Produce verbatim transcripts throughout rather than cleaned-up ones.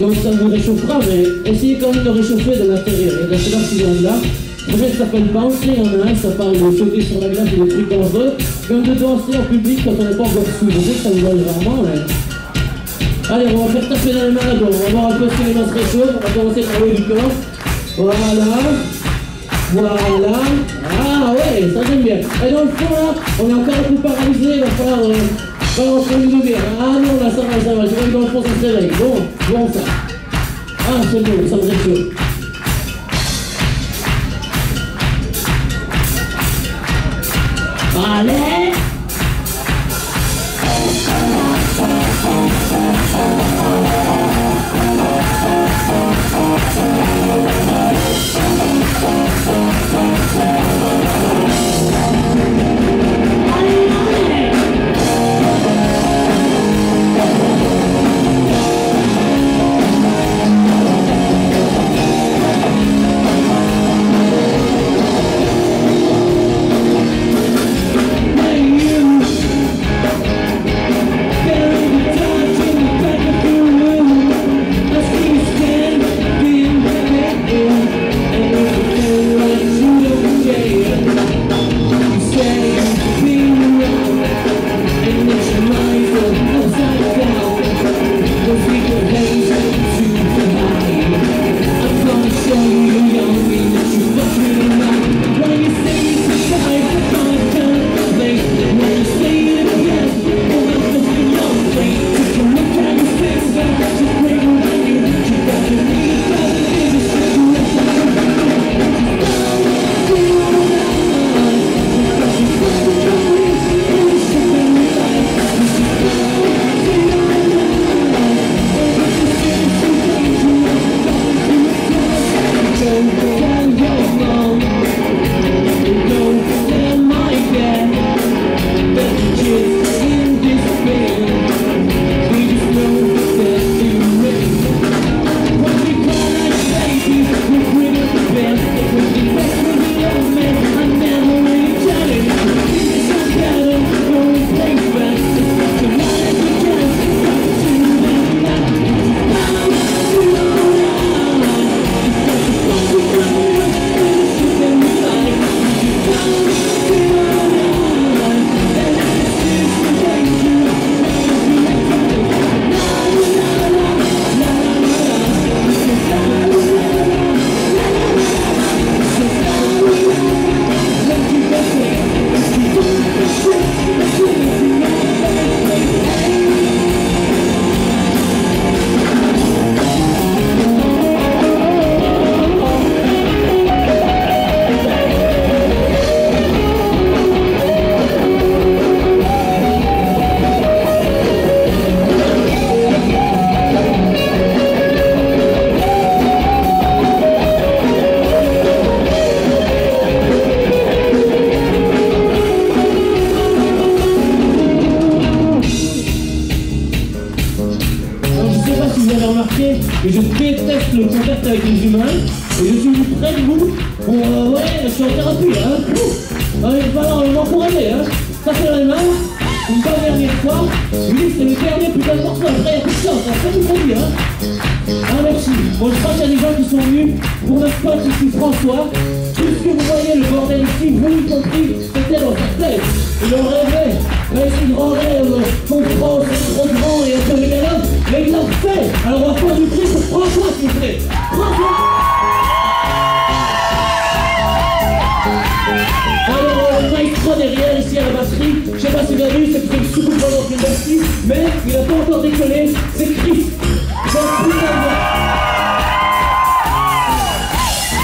Donc ça vous réchauffera, mais essayez quand même de réchauffer de l'intérieur. Il y a de la chaleur qui vient de là. Le projet s'appelle Bounce, il y en a un, ça parle de sauter sur la glace et des trucs dangereux. Comme de danser en public quand on n'est pas encore sous. Je sais que ça vous donne rarement, mais... Allez, on va faire taper dans les mains là-dedans. On va voir un peu si les mains se réchauffent. On va commencer par le haut du corps. Voilà. Voilà. Ah ouais, ça j'aime bien. Et dans le fond là, on est encore un peu paralysé, il va falloir euh, balancer une lumière. Ah non, là ça va, ça va, je vois que dans le fond ça se réveille. Bon, bon ça. Ah c'est bon, ça me réchauffe. Allez! Et je déteste le contact avec les humains, et je suis près de vous pour... Euh, ouais, je suis en thérapie, hein. Ouh. Allez, va falloir m'encourager, hein. Ça fait la main, une bonne dernière fois. Je dis que c'est le dernier putain de morceau, après il y a tout ça, ça fait tout produit, hein. Ah merci. Bon, je crois qu'il y a des gens qui sont venus pour notre pote ici, François. Tout ce que vous voyez, le bordel ici, vous y compris, c'était dans sa tête. Il en rêvait, avec ses grands rêves, son grand, c'est trop grand, et un peu les gars. Mais il l'a fait. Alors on va faire du prix pour François, s'il vous plaît. François. Alors, maestro derrière, ici à la batterie, je sais pas si vous avez vu, c'est plutôt une soucoupe dans notre batterie, mais il n'a pas encore décollé, c'est Chris.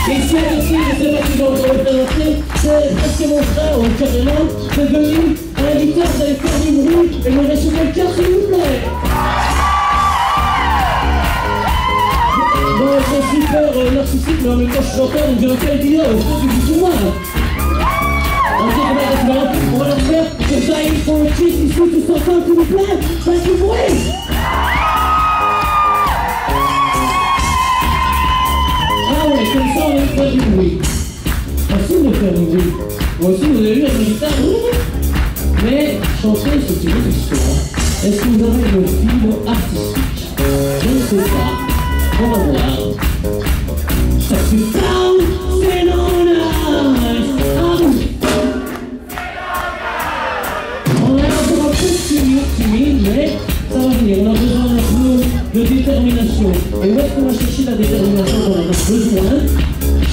Et ici aussi, je sais pas si vous le représentez, c'est presque mon frère, ou carrément, c'est devenu un guitare, vous allez faire du bruit, et vous allez soulever le cœur, s'il vous plaît. Bon, c'est super euh, narcissique, mais en même temps je suis en train de dire quelle idée, au fond du bout du monde. On va leur faire, comme ça ils font le kiss, ils sont tous ensemble, s'il vous plaît, faites du bruit. Ah ouais, comme ça on aime faire du bruit. Merci de faire du bruit. Moi aussi vous avez vu la guitare, mais chanter c'est une autre histoire. Est-ce que vous avez une fibre artistique? Je ne sais pas. Oh wow. Ça fait down, c'est non nice. On est un peu plus timide, timide, mais ça va venir. On a besoin d'un peu de détermination. Et où est-ce qu'on va chercher la détermination qu'on en a besoin?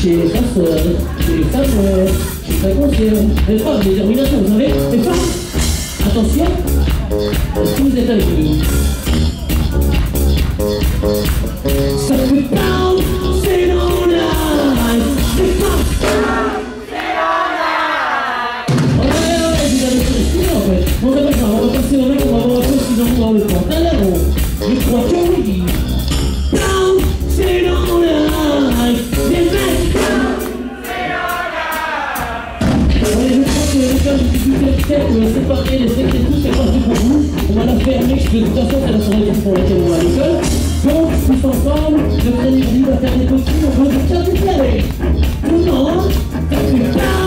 Chez les passeurs, chez les tableurs, chez les fréquencières. Les femmes, détermination, vous savez? Les femmes, attention, est-ce que vous êtes avec nous? Ça fait down, c'est non nice. C'est down, c'est non nice. Ouais, ouais, vous avez fait ça en fait. Bon, c'est pas grave, on va passer au mec, on va voir un peu si j'en vois le temps. Alors, je crois que oui. Down, c'est non nice. Les mecs, down, c'est non nice. Ouais, je crois que les gars, j'ai dû faire le set, séparer les sexes et tout, c'est parti pour vous. On va la faire mixte, de toute façon, c'est la soirée pour laquelle on va à l'école. Donc, tous ensemble, le premier jour, on va faire des costumes, on va faire du carré. Tout le monde, ça fait pas.